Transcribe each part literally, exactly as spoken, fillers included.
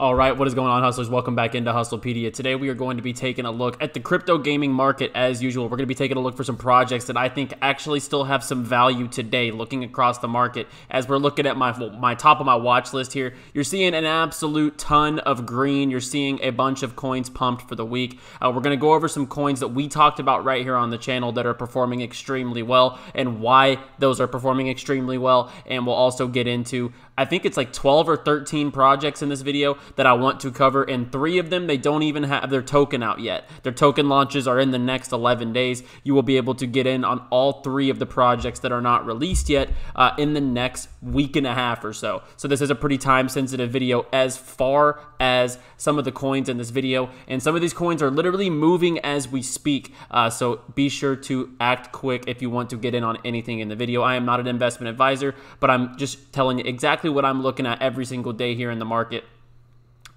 All right, what is going on, hustlers? Welcome back into Hustlepedia. Today we are going to be taking a look at the crypto gaming market as usual. We're going to be taking a look for some projects that I think actually still have some value today, looking across the market. As we're looking at my, my top of my watch list here, you're seeing an absolute ton of green. You're seeing a bunch of coins pumped for the week. Uh, we're going to go over some coins that we talked about right here on the channel that are performing extremely well and why those are performing extremely well. And we'll also get into, I think it's like twelve or thirteen projects in this video that I want to cover, and three of them, they don't even have their token out yet. Their token launches are in the next eleven days. You will be able to get in on all three of the projects that are not released yet uh, in the next week and a half or so. So this is a pretty time-sensitive video as far as some of the coins in this video, and some of these coins are literally moving as we speak. Uh, so be sure to act quick if you want to get in on anything in the video. I am not an investment advisor, but I'm just telling you exactly what I'm looking at every single day here in the market.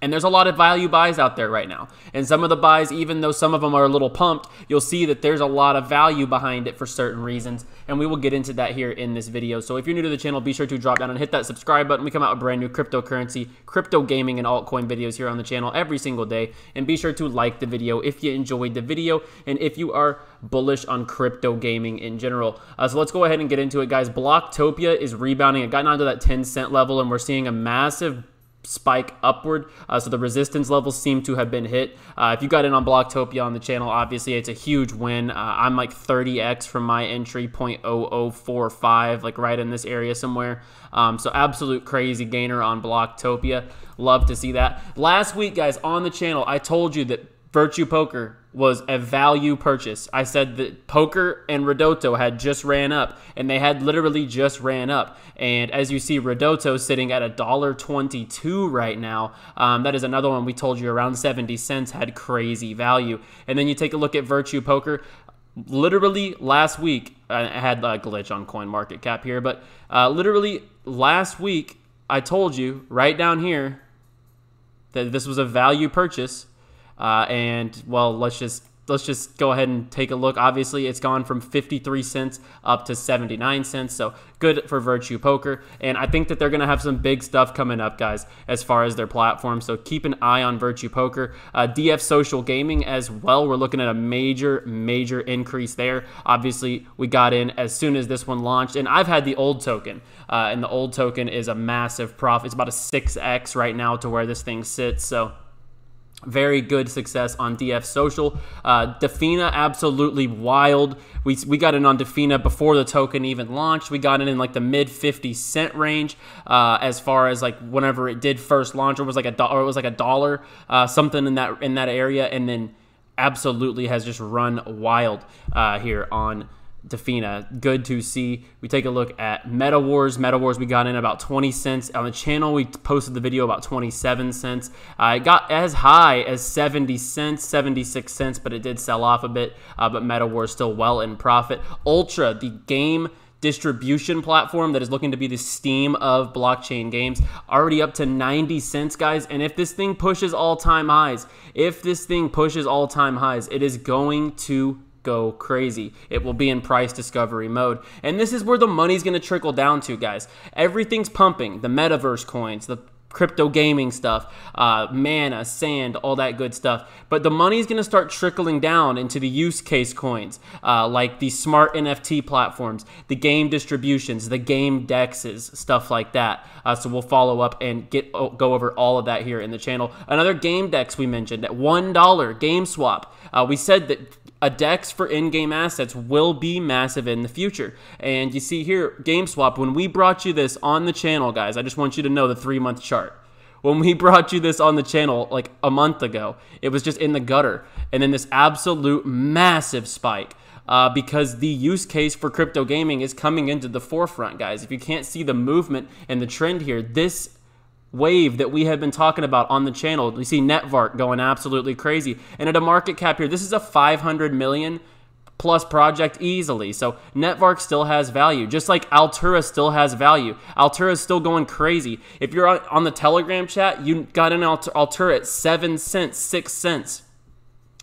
And there's a lot of value buys out there right now. And some of the buys, even though some of them are a little pumped, you'll see that there's a lot of value behind it for certain reasons. And we will get into that here in this video. So if you're new to the channel, be sure to drop down and hit that subscribe button. We come out with brand new cryptocurrency, crypto gaming, and altcoin videos here on the channel every single day. And be sure to like the video if you enjoyed the video and if you are bullish on crypto gaming in general. Uh, so let's go ahead and get into it, guys. Bloktopia is rebounding. It got down to that ten cent level, and we're seeing a massive spike upward, uh, so the resistance levels seem to have been hit. Uh, if you got in on Bloktopia on the channel, obviously it's a huge win. uh, I'm like thirty X from my entry, zero point zero zero four five, like right in this area somewhere. Um, so absolute crazy gainer on Bloktopia. Love to see that. Last week, guys, on the channel, I told you that Virtue Poker was a value purchase. I said that Poker and Redotto had just ran up, and they had literally just ran up. And as you see, Redotto sitting at a dollar twenty-two right now. Um, that is another one we told you around seventy cents had crazy value. And then you take a look at Virtue Poker. Literally last week, I had a glitch on CoinMarketCap here, but uh, literally last week, I told you right down here that this was a value purchase. Uh, and well, let's just let's just go ahead and take a look. Obviously, it's gone from fifty-three cents up to seventy-nine cents. So good for Virtue Poker. And I think that they're going to have some big stuff coming up, guys, as far as their platform. So keep an eye on Virtue Poker. Uh, D F Social Gaming as well. We're looking at a major, major increase there. Obviously, we got in as soon as this one launched. And I've had the old token. Uh, and the old token is a massive profit. It's about a six X right now to where this thing sits. So very good success on D F Social. Uh, Defina, absolutely wild. We, we got in on Defina before the token even launched. We got in in like the mid fifty cent range, uh, as far as like whenever it did first launch. It was like a dollar. It was like a dollar uh, something in that in that area, and then absolutely has just run wild uh, here on Defina. Good to see. We take a look at Meta Wars. Meta Wars, we got in about twenty cents. On the channel, we posted the video about twenty-seven cents. Uh, it got as high as seventy cents, seventy-six cents, but it did sell off a bit. Uh, but Meta Wars still well in profit. Ultra, the game distribution platform that is looking to be the Steam of blockchain games, already up to ninety cents, guys. And if this thing pushes all-time highs, if this thing pushes all-time highs, it is going to go crazy. It will be in price discovery mode. And this is where the money's going to trickle down to, guys. Everything's pumping. The metaverse coins, the crypto gaming stuff, uh, mana, sand, all that good stuff. But the money's going to start trickling down into the use case coins, uh, like the smart N F T platforms, the game distributions, the game dexes, stuff like that. Uh, so we'll follow up and get oh, go over all of that here in the channel. Another game dex we mentioned at one dollar, GameSwap. Uh, we said that a DEX for in-game assets will be massive in the future. And you see here, GameSwap, when we brought you this on the channel, guys, I just want you to know the three-month chart. When we brought you this on the channel like a month ago, it was just in the gutter. And then this absolute massive spike uh, because the use case for crypto gaming is coming into the forefront, guys. If you can't see the movement and the trend here, this wave that we have been talking about on the channel. We see NetVark going absolutely crazy. And at a market cap here, this is a five hundred million plus project easily. So NetVark still has value, just like Altura still has value. Altura is still going crazy. If you're on the Telegram chat, you got an Altura at seven cents, six cents.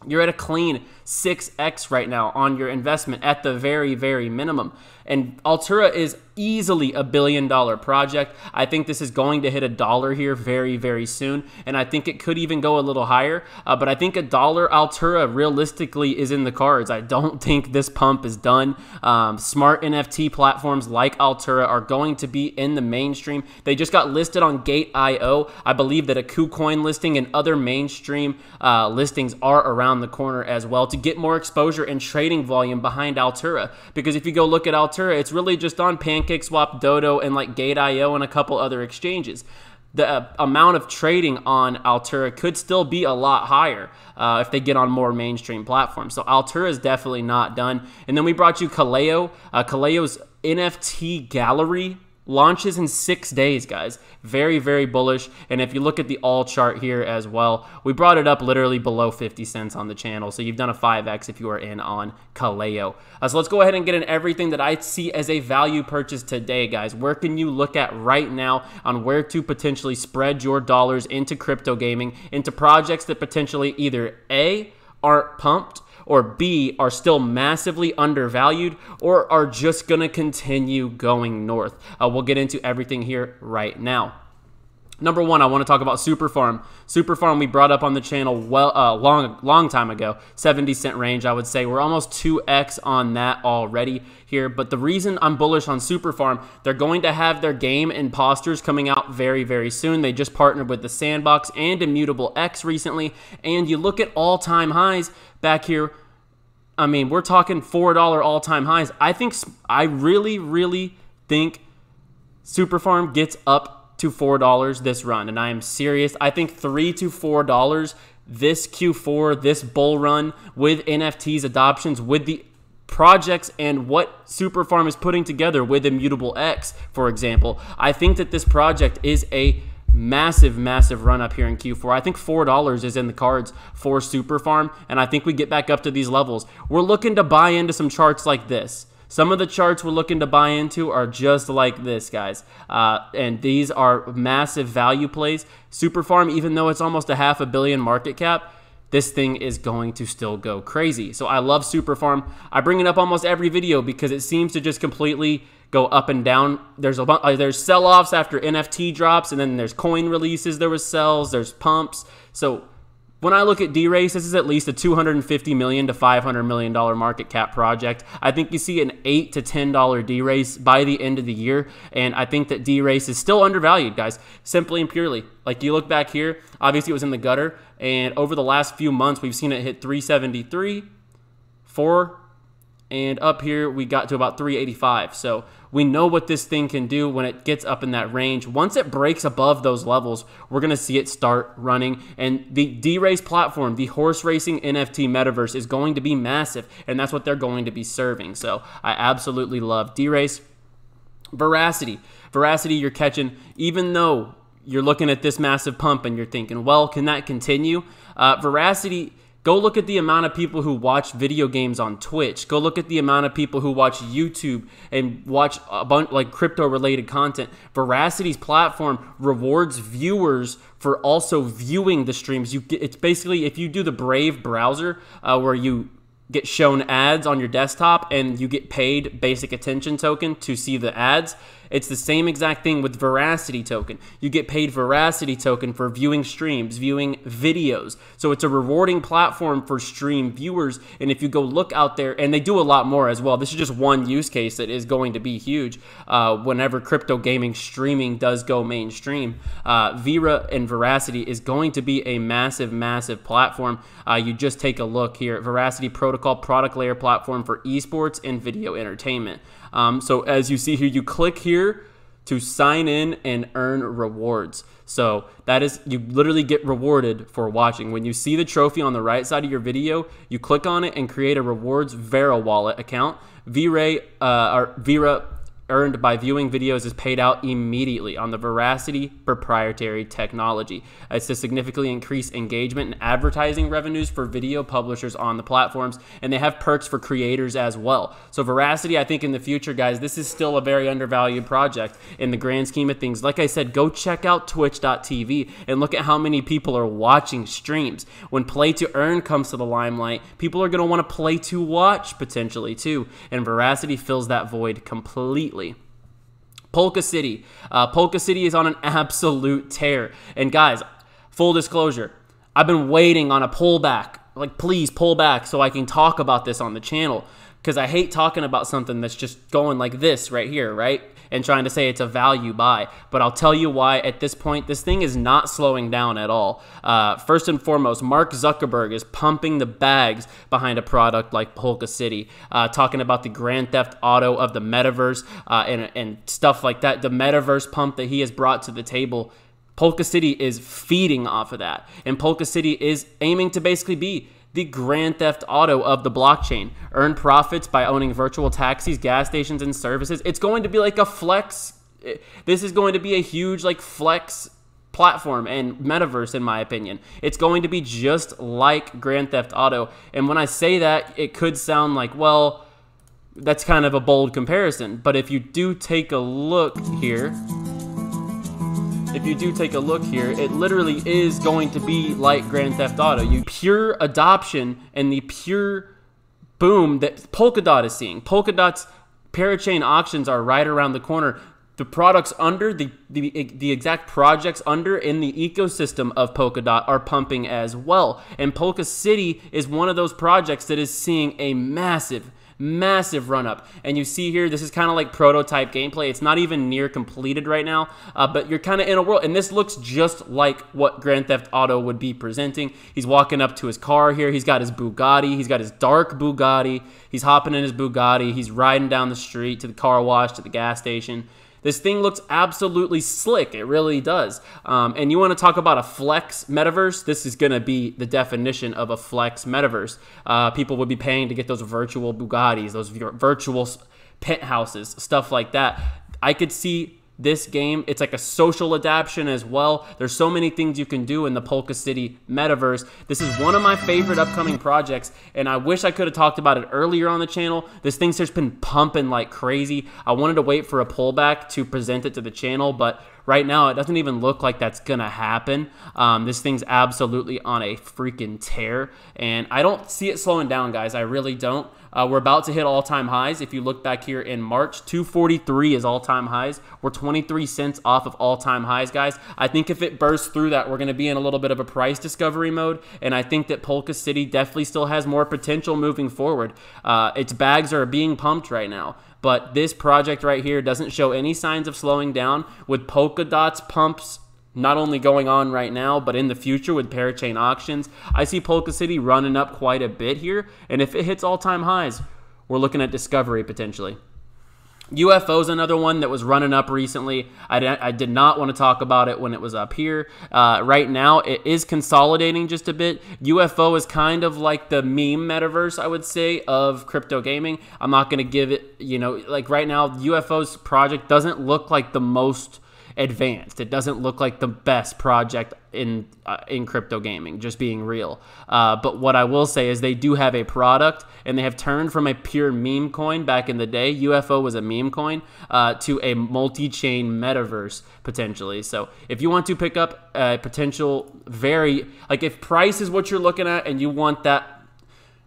You're at a clean six X right now on your investment at the very, very minimum. And Altura is easily a billion dollar project. I think this is going to hit a dollar here very, very soon. And I think it could even go a little higher. Uh, but I think a dollar Altura realistically is in the cards. I don't think this pump is done. Um, smart N F T platforms like Altura are going to be in the mainstream. They just got listed on Gate dot I O. I believe that a KuCoin listing and other mainstream uh, listings are around the corner as well to get more exposure and trading volume behind Altura. Because if you go look at Altura, it's really just on PancakeSwap, Dodo, and like Gate dot I O and a couple other exchanges. The uh, amount of trading on Altura could still be a lot higher uh, if they get on more mainstream platforms. So Altura is definitely not done. And then we brought you Kaleo. Uh, Kaleo's N F T gallery launches in six days, guys. Very, very bullish. And if you look at the all chart here as well, we brought it up literally below fifty cents on the channel. So you've done a five X if you are in on Kaleo. Uh, so let's go ahead and get in everything that I see as a value purchase today, guys. Where can you look at right now on where to potentially spread your dollars into crypto gaming, into projects that potentially either A, aren't pumped, or B, are still massively undervalued, or are just going to continue going north. Uh, we'll get into everything here right now. Number one, I want to talk about Superfarm. Superfarm we brought up on the channel well uh, long long time ago, seventy cent range, I would say. We're almost two X on that already here. But the reason I'm bullish on Superfarm, they're going to have their game Imposters coming out very, very soon. They just partnered with the Sandbox and Immutable X recently. And you look at all-time highs back here. I mean, we're talking four dollar all-time highs. I think, I really, really think Superfarm gets up to four dollars this run, and I am serious. I think three to four dollars this Q four, this bull run, with N F Ts adoptions, with the projects and what Superfarm is putting together with Immutable X, for example. I think that this project is a massive, massive run up here in Q four. I think four dollars is in the cards for Superfarm, and I think we get back up to these levels. We're looking to buy into some charts like this. Some of the charts we're looking to buy into are just like this, guys. Uh, and these are massive value plays. Superfarm, even though it's almost a half a billion market cap, this thing is going to still go crazy. So I love Superfarm. I bring it up almost every video because it seems to just completely go up and down. There's a uh, there's sell-offs after N F T drops, and then there's coin releases. There was sells, there's pumps. So when I look at DeRace, this is at least a two hundred fifty million to five hundred million dollar market cap project. I think you see an eight to ten dollar DeRace by the end of the year, and I think that DeRace is still undervalued, guys, simply and purely. Like, you look back here, obviously it was in the gutter, and over the last few months, we've seen it hit three seventy-three, four, and up here we got to about three eighty-five. So we know what this thing can do when it gets up in that range. Once it breaks above those levels, we're going to see it start running. And the DeRace platform, the horse racing N F T metaverse, is going to be massive. And that's what they're going to be serving. So I absolutely love DeRace. Verasity. Verasity, you're catching, even though you're looking at this massive pump and you're thinking, well, can that continue? Uh, Verasity. Go look at the amount of people who watch video games on Twitch. Go look at the amount of people who watch YouTube and watch a bunch like crypto-related content. Veracity's platform rewards viewers for also viewing the streams. You, it's basically, if you do the Brave browser uh, where you get shown ads on your desktop and you get paid basic attention token to see the ads, it's the same exact thing with Verasity token. You get paid Verasity token for viewing streams, viewing videos. So it's a rewarding platform for stream viewers. And if you go look out there, and they do a lot more as well. This is just one use case that is going to be huge uh, whenever crypto gaming streaming does go mainstream. Uh, Vera and Verasity is going to be a massive, massive platform. Uh, you just take a look here. Verasity Protocol product layer platform for esports and video entertainment. Um, so as you see here, you click here to sign in and earn rewards. So that is, you literally get rewarded for watching. When you see the trophy on the right side of your video, you click on it and create a rewards Vera wallet account. Vera, uh, or Vera earned by viewing videos is paid out immediately on the Verasity proprietary technology. It's to significantly increase engagement and advertising revenues for video publishers on the platforms, and they have perks for creators as well. So Verasity, I think in the future, guys, this is still a very undervalued project in the grand scheme of things. Like I said, go check out twitch dot t v and look at how many people are watching streams. When play to earn comes to the limelight, people are going to want to play to watch potentially too, and Verasity fills that void completely. Polka City. Uh, Polka City is on an absolute tear. And guys, full disclosure, I've been waiting on a pullback. Like, please pull back so I can talk about this on the channel, because I hate talking about something that's just going like this right here, right? And trying to say it's a value buy. But I'll tell you why at this point. This thing is not slowing down at all. Uh, first and foremost, Mark Zuckerberg is pumping the bags behind a product like Polka City, uh, talking about the Grand Theft Auto of the metaverse uh, and, and stuff like that. The metaverse pump that he has brought to the table, Polka City is feeding off of that. And Polka City is aiming to basically be the Grand Theft Auto of the blockchain. Earn profits by owning virtual taxis, gas stations, and services. It's going to be like a flex. This is going to be a huge like flex platform and metaverse, in my opinion. It's going to be just like Grand Theft Auto. And when I say that, it could sound like, well, that's kind of a bold comparison. But if you do take a look here, If you do take a look here, it literally is going to be like Grand Theft Auto. You pure adoption and the pure boom that Polkadot is seeing. Polkadot's parachain auctions are right around the corner. The products under, the, the, the exact projects under in the ecosystem of Polkadot are pumping as well. And Polka City is one of those projects that is seeing a massive massive run up. And you see here, this is kind of like prototype gameplay. It's not even near completed right now, uh, but you're kind of in a world, and this looks just like what Grand Theft Auto would be presenting. He's walking up to his car here. He's got his Bugatti. He's got his dark Bugatti. He's hopping in his Bugatti. He's riding down the street to the car wash, to the gas station. This thing looks absolutely slick. It really does. Um, and you want to talk about a flex metaverse? This is going to be the definition of a flex metaverse. Uh, people would be paying to get those virtual Bugattis, those virtual penthouses, stuff like that. I could see this game, it's like a social adaptation as well. There's so many things you can do in the Polka City metaverse. This is one of my favorite upcoming projects, and I wish I could have talked about it earlier on the channel. This thing's just been pumping like crazy. I wanted to wait for a pullback to present it to the channel, but right now it doesn't even look like that's gonna happen. Um, this thing's absolutely on a freaking tear, and I don't see it slowing down, guys. I really don't. Uh, we're about to hit all-time highs. If you look back here in March, two forty-three is all-time highs. We're twenty-three cents off of all-time highs, guys. I think if it bursts through that, we're going to be in a little bit of a price discovery mode, and I think that Polka City definitely still has more potential moving forward. Uh, its bags are being pumped right now, but this project right here doesn't show any signs of slowing down with Polkadot's pumps not only going on right now, but in the future with parachain auctions. I see Polka City running up quite a bit here, and if it hits all-time highs, we're looking at discovery potentially. U F O's another one that was running up recently. I did not want to talk about it when it was up here. Uh, right now, it is consolidating just a bit. U F O is kind of like the meme metaverse, I would say, of crypto gaming. I'm not going to give it, you know, like right now, U F O's project doesn't look like the most advanced. It doesn't look like the best project in uh, in crypto gaming, just being real. Uh, but what I will say is they do have a product, and they have turned from a pure meme coin back in the day. U F O was a meme coin uh, to a multi-chain metaverse potentially. So if you want to pick up a potential very, like if price is what you're looking at and you want that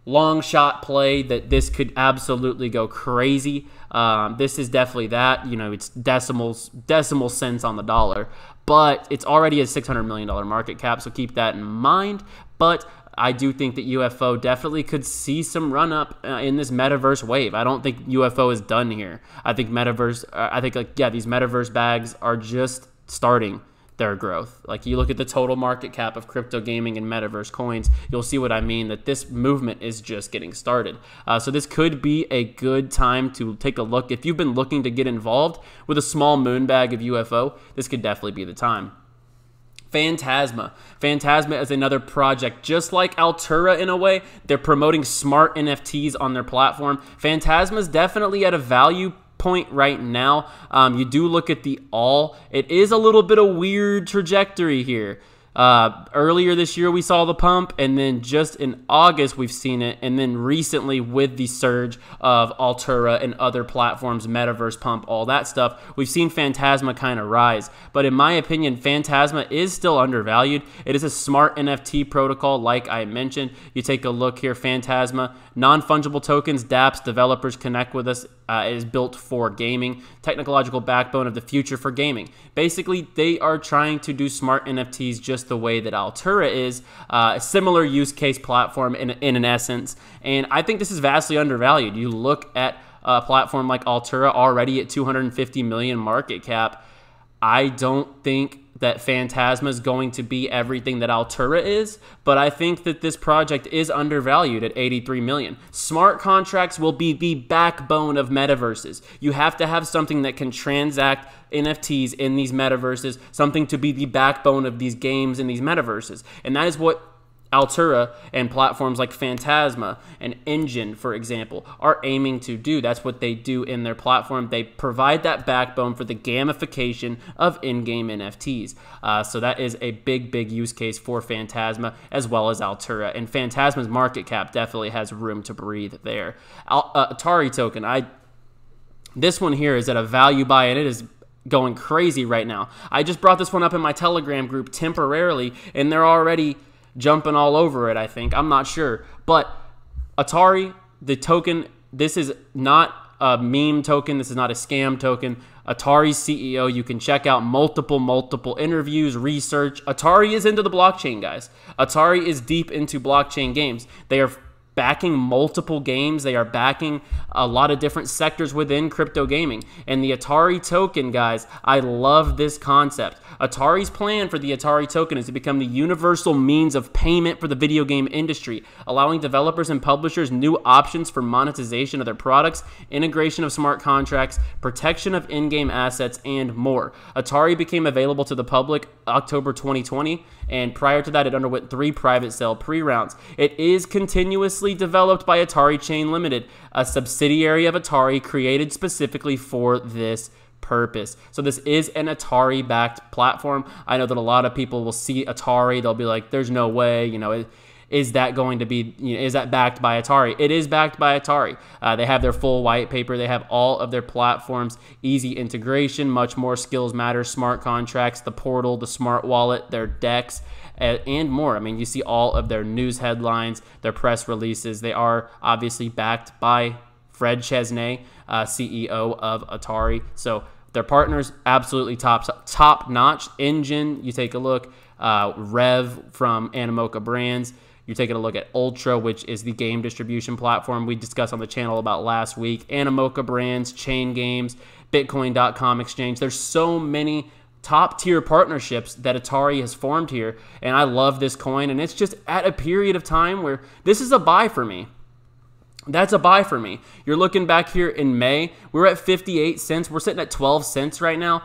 long shot play, that this could absolutely go crazy. Um, this is definitely that. You know, it's decimals, decimal cents on the dollar, but it's already a six hundred million dollar market cap, so keep that in mind. But I do think that U F O definitely could see some run up uh, in this metaverse wave. I don't think U F O is done here. I think metaverse, uh, I think like, yeah, these metaverse bags are just starting their growth. Like you look at the total market cap of crypto gaming and metaverse coins, you'll see what I mean, that this movement is just getting started. Uh, so this could be a good time to take a look. If you've been looking to get involved with a small moon bag of U F O, this could definitely be the time. Phantasma. Phantasma is another project just like Altura in a way. They're promoting smart N F Ts on their platform. Phantasma is definitely at a value point right now. Um, you do look at the all. It is a little bit of weird trajectory here. Uh, earlier this year we saw the pump, and then just in August we've seen it, and then recently with the surge of Altura and other platforms, Metaverse pump, all that stuff, we've seen Phantasma kind of rise. But in my opinion, Phantasma is still undervalued. It is a smart N F T protocol, like I mentioned. You take a look here, Phantasma, non-fungible tokens, dApps, developers connect with us. Uh, is built for gaming, technological backbone of the future for gaming. Basically, they are trying to do smart N F Ts just the way that Altura is, uh, a similar use case platform in, in an essence. And I think this is vastly undervalued. You look at a platform like Altura already at two hundred fifty million market cap. I don't think that Phantasma is going to be everything that Altura is, but I think that this project is undervalued at eighty-three million. Smart contracts will be the backbone of metaverses. You have to have something that can transact N F Ts in these metaverses, something to be the backbone of these games in these metaverses. And that is what Altura and platforms like Phantasma and Enjin, for example, are aiming to do. That's what they do in their platform. They provide that backbone for the gamification of in-game N F Ts. Uh, so that is a big, big use case for Phantasma as well as Altura. And Phantasma's market cap definitely has room to breathe there. Al uh, Atari token, I this one here is at a value buy, and it is going crazy right now. I just brought this one up in my Telegram group temporarily, and they're already jumping all over it, I think. I'm not sure. But Atari, the token, this is not a meme token. This is not a scam token. Atari's C E O, you can check out multiple, multiple interviews, research. Atari is into the blockchain, guys. Atari is deep into blockchain games. They are backing multiple games. They are backing a lot of different sectors within crypto gaming. And the Atari token, guys, I love this concept. Atari's plan for the Atari token is to become the universal means of payment for the video game industry, allowing developers and publishers new options for monetization of their products, integration of smart contracts, protection of in-game assets, and more. Atari became available to the public October twenty twenty, and prior to that, it underwent three private sale pre-rounds. It is continuously developed by Atari Chain Limited, a subsidiary of Atari created specifically for this purpose. So this is an Atari-backed platform. I know that a lot of people will see Atari, they'll be like, there's no way, you know, is that going to be, you know, is that backed by Atari? It is backed by Atari. Uh, they have their full white paper. They have all of their platforms, easy integration, much more skills matter, smart contracts, the portal, the smart wallet, their DEX, and more. I mean, you see all of their news headlines, their press releases. They are obviously backed by Fred Chesnay, uh, C E O of Atari. So their partners, absolutely top, top notch. Enjin, you take a look. Uh, Rev from Animoca Brands. You're taking a look at Ultra, which is the game distribution platform we discussed on the channel about last week. Animoca Brands, Chain Games, Bitcoin dot com Exchange. There's so many top-tier partnerships that Atari has formed here, and I love this coin, and it's just at a period of time where this is a buy for me. That's a buy for me. You're looking back here in May. We're at fifty-eight cents. We're sitting at twelve cents right now.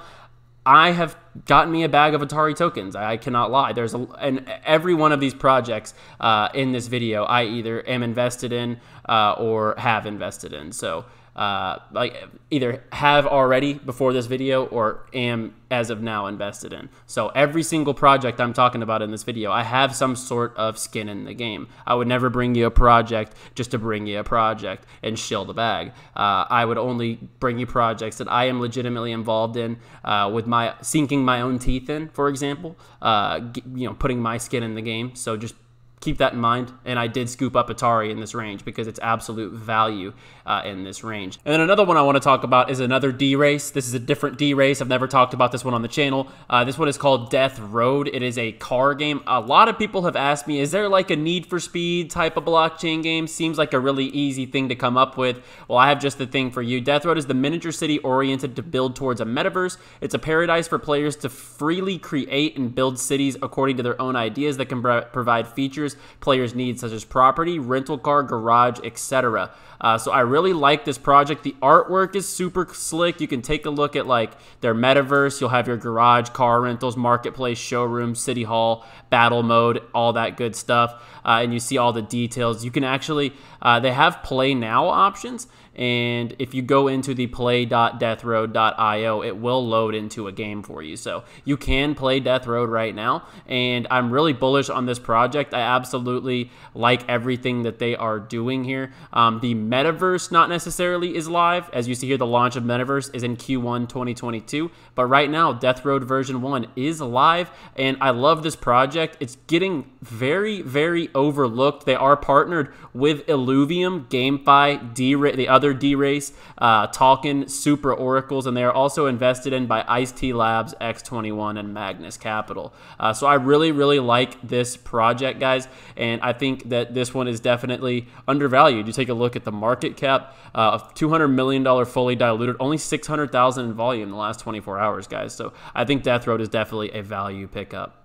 I have gotten me a bag of Atari tokens. I cannot lie. There's a, and every one of these projects uh, in this video, I either am invested in uh, or have invested in. So Uh, like either have already before this video or am as of now invested in. So every single project I'm talking about in this video, I have some sort of skin in the game. I would never bring you a project just to bring you a project and shill the bag. Uh, I would only bring you projects that I am legitimately involved in, uh, with my sinking my own teeth in, for example, uh, you know, putting my skin in the game. So just keep that in mind, and I did scoop up Atari in this range because it's absolute value uh, in this range. And then another one I want to talk about is another DeRace. This is a different DeRace. I've never talked about this one on the channel. Uh, this one is called Death Road. It is a car game. A lot of people have asked me, is there like a Need for Speed type of blockchain game? Seems like a really easy thing to come up with. Well, I have just the thing for you. Death Road is the miniature city oriented to build towards a metaverse. It's a paradise for players to freely create and build cities according to their own ideas that can provide features players need, such as property, rental car, garage, et cetera. Uh, so I really like this project. The artwork is super slick. You can take a look at like their metaverse. You'll have your garage, car rentals, marketplace, showroom, city hall, battle mode, all that good stuff. Uh, and you see all the details. You can actually, uh, they have play now options. And if you go into the play dot death road dot i o, it will load into a game for you. So you can play Death Road right now. And I'm really bullish on this project. I absolutely like everything that they are doing here. Um, the metaverse not necessarily is live. As you see here, the launch of metaverse is in Q one twenty twenty-two. But right now, Death Road version one is live. And I love this project. It's getting very, very overlooked. They are partnered with Illuvium, GameFi, DeRace, the other DeRace, uh, Talkin, Super Oracles, and they are also invested in by Ice-T Labs, X twenty-one, and Magnus Capital. Uh, so I really, really like this project, guys, and I think that this one is definitely undervalued. You take a look at the market cap uh, of two hundred million dollars fully diluted, only six hundred thousand dollars in volume in the last twenty-four hours, guys. So I think Death Road is definitely a value pickup.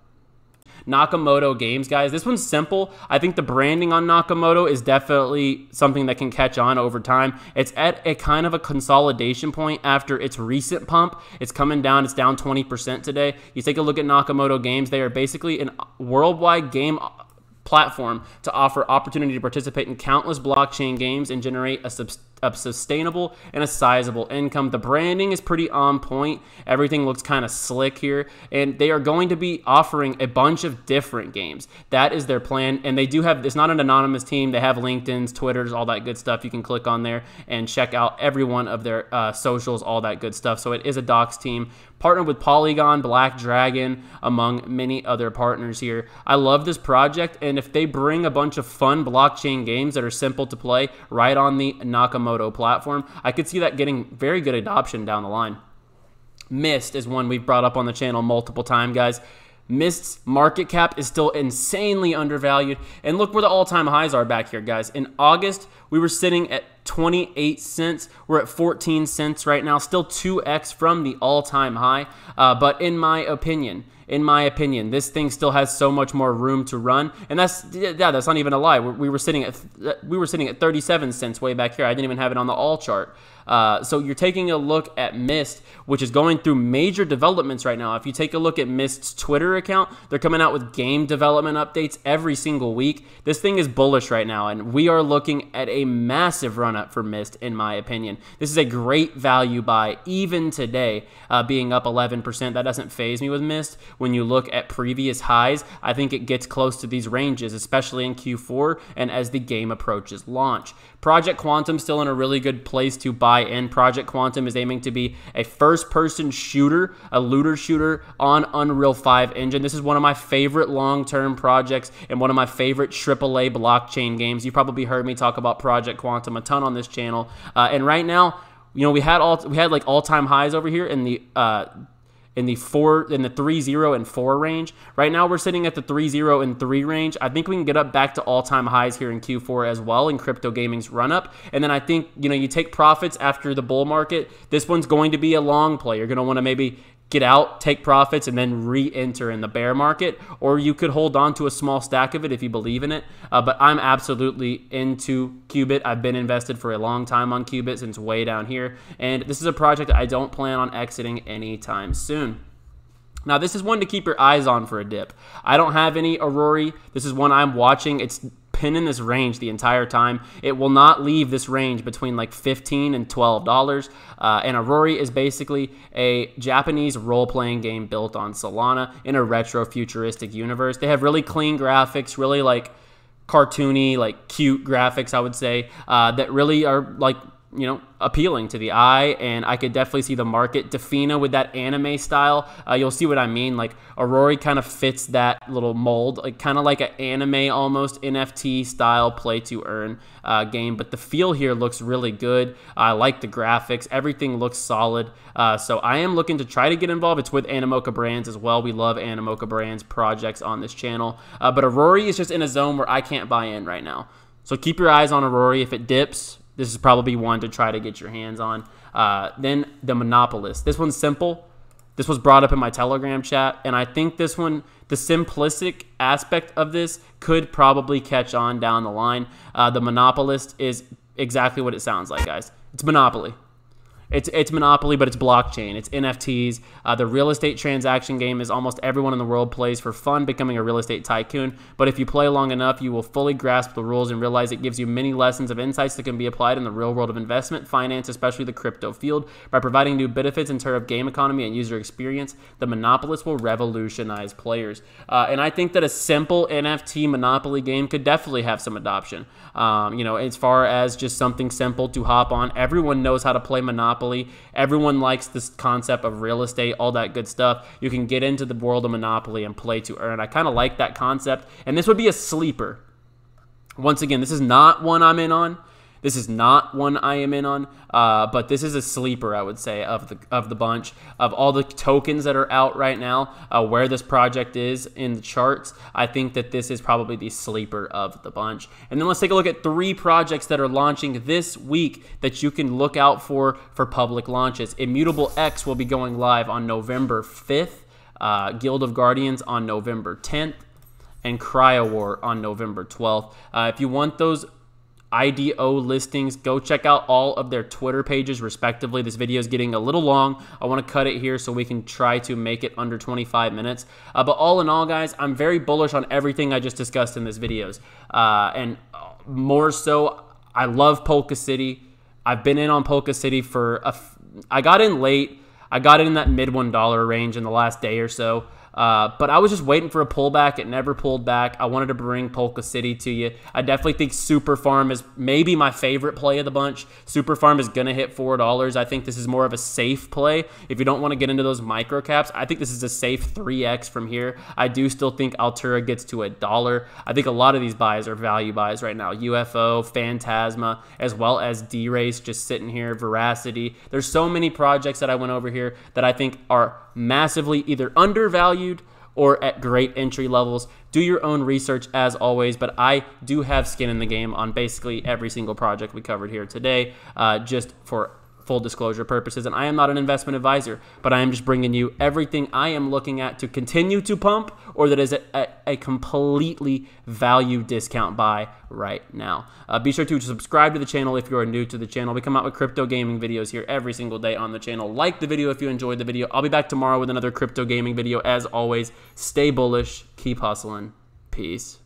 Nakamoto Games, guys. This one's simple. I think the branding on Nakamoto is definitely something that can catch on over time. It's at a kind of a consolidation point after its recent pump. It's coming down. It's down twenty percent today. You take a look at Nakamoto Games. They are basically a worldwide game platform to offer opportunity to participate in countless blockchain games and generate a substantial a sustainable and a sizable income. The branding is pretty on point. Everything looks kind of slick here, and they are going to be offering a bunch of different games. That is their plan, and they do have, it's not an anonymous team. They have LinkedIn's, Twitter's, all that good stuff. You can click on there and check out every one of their uh, socials, all that good stuff. So it is a docs team, partnered with Polygon, Black Dragon, among many other partners here. I love this project, and if they bring a bunch of fun blockchain games that are simple to play right on the Nakamoto platform, I could see that getting very good adoption down the line. Myst is one we've brought up on the channel multiple times, guys. Myst's market cap is still insanely undervalued, and look where the all-time highs are back here, guys. In August, we were sitting at twenty-eight cents. We're at fourteen cents right now, still two X from the all-time high. Uh, but in my opinion, in my opinion, this thing still has so much more room to run, and that's yeah, that's not even a lie. We were sitting at we were sitting at thirty-seven cents way back here. I didn't even have it on the all chart. Uh, so you're taking a look at Myst, which is going through major developments right now. If you take a look at Myst's Twitter account, they're coming out with game development updates every single week. This thing is bullish right now, and we are looking at a massive run up for Myst, in my opinion. This is a great value buy, even today, uh, being up eleven percent. That doesn't phase me with Myst. When you look at previous highs, I think it gets close to these ranges, especially in Q four and as the game approaches launch. Project Quantum still in a really good place to buy in. Project Quantum is aiming to be a first-person shooter, a looter shooter on Unreal five engine. This is one of my favorite long-term projects and one of my favorite triple A blockchain games. You've probably heard me talk about Project Quantum a ton on this channel. Uh, and right now, you know, we had all we had like all-time highs over here in the uh, in the four in the three zero and four range. Right now we're sitting at the three zero and three range. I think we can get up back to all-time highs here in Q four as well in crypto gaming's run-up. And then I think, you know, you take profits after the bull market. This one's going to be a long play. You're going to want to maybe get out, take profits, and then re-enter in the bear market, or you could hold on to a small stack of it if you believe in it. Uh, but I'm absolutely into Qubit. I've been invested for a long time on Qubit, since way down here, and this is a project I don't plan on exiting anytime soon. Now, this is one to keep your eyes on for a dip. I don't have any Aurory. This is one I'm watching. It's pin in this range the entire time. It will not leave this range between like fifteen and twelve dollars. Uh, and Aurory is basically a Japanese role-playing game built on Solana in a retro futuristic universe. They have really clean graphics, really like cartoony, like cute graphics, I would say, uh, that really are like, you know, appealing to the eye, and I could definitely see the market. Defina with that anime style, uh, you'll see what I mean. Like Aurory kind of fits that little mold, like kind of like an anime almost N F T style play to earn uh, game. But the feel here looks really good. I like the graphics. Everything looks solid. Uh, so I am looking to try to get involved. It's with Animoca Brands as well. We love Animoca Brands projects on this channel. Uh, but Aurory is just in a zone where I can't buy in right now. So keep your eyes on Aurory. If it dips, this is probably one to try to get your hands on. Uh, then The Monopolist. This one's simple. This was brought up in my Telegram chat, and I think this one, the simplistic aspect of this could probably catch on down the line. Uh, the Monopolist is exactly what it sounds like, guys. It's Monopoly. It's it's Monopoly, but it's blockchain. It's N F Ts. Uh, the real estate transaction game is almost everyone in the world plays for fun, becoming a real estate tycoon. But if you play long enough, you will fully grasp the rules and realize it gives you many lessons of insights that can be applied in the real world of investment, finance, especially the crypto field. By providing new benefits in terms of game economy and user experience, the Monopolist will revolutionize players. Uh, and I think that a simple N F T Monopoly game could definitely have some adoption. Um, you know, as far as just something simple to hop on. Everyone knows how to play Monopoly. Everyone likes this concept of real estate, all that good stuff. You can get into the world of Monopoly and play to earn. I kind of like that concept. And this would be a sleeper. Once again, this is not one I'm in on. This is not one I am in on, uh, but this is a sleeper, I would say, of the of the bunch. Of all the tokens that are out right now, uh, where this project is in the charts, I think that this is probably the sleeper of the bunch. And then let's take a look at three projects that are launching this week that you can look out for for public launches. Immutable X will be going live on November fifth, uh, Guild of Guardians on November tenth, and CryoWar on November twelfth. Uh, if you want those I D O listings, go check out all of their Twitter pages respectively. This video is getting a little long. I want to cut it here so we can try to make it under twenty-five minutes. Uh, but all in all, guys, I'm very bullish on everything I just discussed in this videos. Uh, and more so, I love Polka City. I've been in on Polka City for, a f I got in late. I got in that mid one dollar range in the last day or so. Uh, but I was just waiting for a pullback. It never pulled back. I wanted to bring Polka City to you. I definitely think Superfarm is maybe my favorite play of the bunch. Superfarm is going to hit four dollars. I think this is more of a safe play. If you don't want to get into those micro caps, I think this is a safe three X from here. I do still think Altura gets to a dollar. I think a lot of these buys are value buys right now. U F O, Phantasma, as well as DeRace just sitting here, Verasity. There's so many projects that I went over here that I think are massively either undervalued or at great entry levels. Do your own research as always, but I do have skin in the game on basically every single project we covered here today, uh, just for full disclosure purposes. And I am not an investment advisor, but I am just bringing you everything I am looking at to continue to pump or that is a, a, a completely value discount buy right now. Uh, be sure to subscribe to the channel if you are new to the channel. We come out with crypto gaming videos here every single day on the channel. Like the video if you enjoyed the video. I'll be back tomorrow with another crypto gaming video. As always, stay bullish, keep hustling, peace.